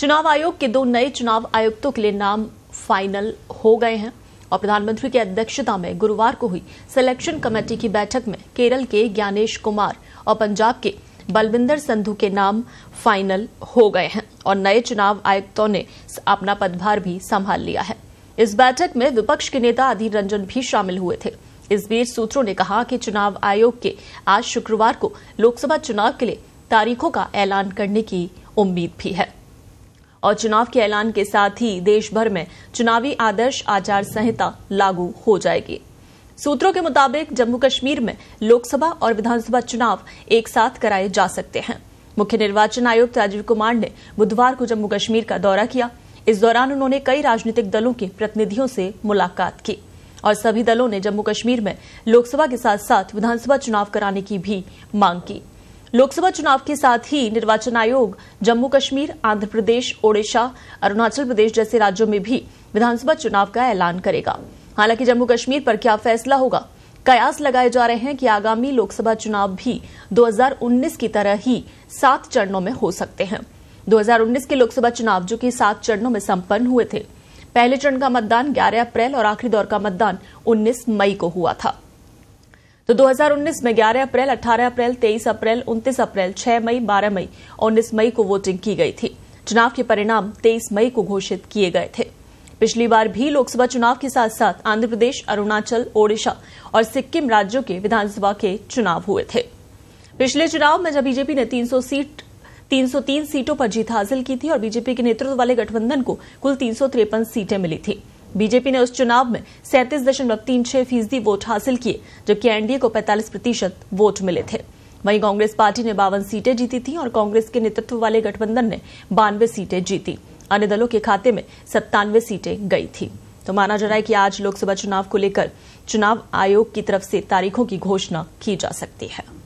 चुनाव आयोग के दो नए चुनाव आयुक्तों के लिए नाम फाइनल हो गए हैं और प्रधानमंत्री की अध्यक्षता में गुरुवार को हुई सिलेक्शन कमेटी की बैठक में केरल के ज्ञानेश कुमार और पंजाब के बलविंदर संधू के नाम फाइनल हो गए हैं और नए चुनाव आयुक्तों ने अपना पदभार भी संभाल लिया है। इस बैठक में विपक्ष के नेता अधीर रंजन भी शामिल हुए थे। इस बीच सूत्रों ने कहा कि चुनाव आयोग के आज शुक्रवार को लोकसभा चुनाव के लिए तारीखों का ऐलान करने की उम्मीद भी है और चुनाव के ऐलान के साथ ही देश भर में चुनावी आदर्श आचार संहिता लागू हो जाएगी। सूत्रों के मुताबिक जम्मू कश्मीर में लोकसभा और विधानसभा चुनाव एक साथ कराए जा सकते हैं। मुख्य निर्वाचन आयुक्त राजीव कुमार ने बुधवार को जम्मू कश्मीर का दौरा किया। इस दौरान उन्होंने कई राजनीतिक दलों के प्रतिनिधियों से मुलाकात की और सभी दलों ने जम्मू कश्मीर में लोकसभा के साथ साथ विधानसभा चुनाव कराने की भी मांग की। लोकसभा चुनाव के साथ ही निर्वाचन आयोग जम्मू कश्मीर, आंध्र प्रदेश, ओडिशा, अरुणाचल प्रदेश जैसे राज्यों में भी विधानसभा चुनाव का ऐलान करेगा। हालांकि जम्मू कश्मीर पर क्या फैसला होगा, कयास लगाए जा रहे हैं कि आगामी लोकसभा चुनाव भी 2019 की तरह ही 7 चरणों में हो सकते हैं। 2019 के लोकसभा चुनाव जो कि 7 चरणों में संपन्न हुए थे, पहले चरण का मतदान 11 अप्रैल और आखिरी दौर का मतदान 19 मई को हुआ था। तो 2019 में 11 अप्रैल, 18 अप्रैल, 23 अप्रैल, 29 अप्रैल, 6 मई, 12 मई और 19 मई को वोटिंग की गई थी। चुनाव के परिणाम 23 मई को घोषित किए गए थे। पिछली बार भी लोकसभा चुनाव के साथ साथ आंध्र प्रदेश, अरुणाचल, ओडिशा और सिक्किम राज्यों के विधानसभा के चुनाव हुए थे। पिछले चुनाव में जब बीजेपी ने 303 सीटों पर जीत हासिल की थी और बीजेपी के नेतृत्व वाले गठबंधन को कुल 353 सीटें मिली थी। बीजेपी ने उस चुनाव में 37.36% वोट हासिल किए, जबकि एनडीए को 45% वोट मिले थे। वहीं कांग्रेस पार्टी ने 52 सीटें जीती थी और कांग्रेस के नेतृत्व वाले गठबंधन ने 92 सीटें जीती। अन्य दलों के खाते में 97 सीटें गई थी। तो माना जा रहा है कि आज लोकसभा चुनाव को लेकर चुनाव आयोग की तरफ से तारीखों की घोषणा की जा सकती है।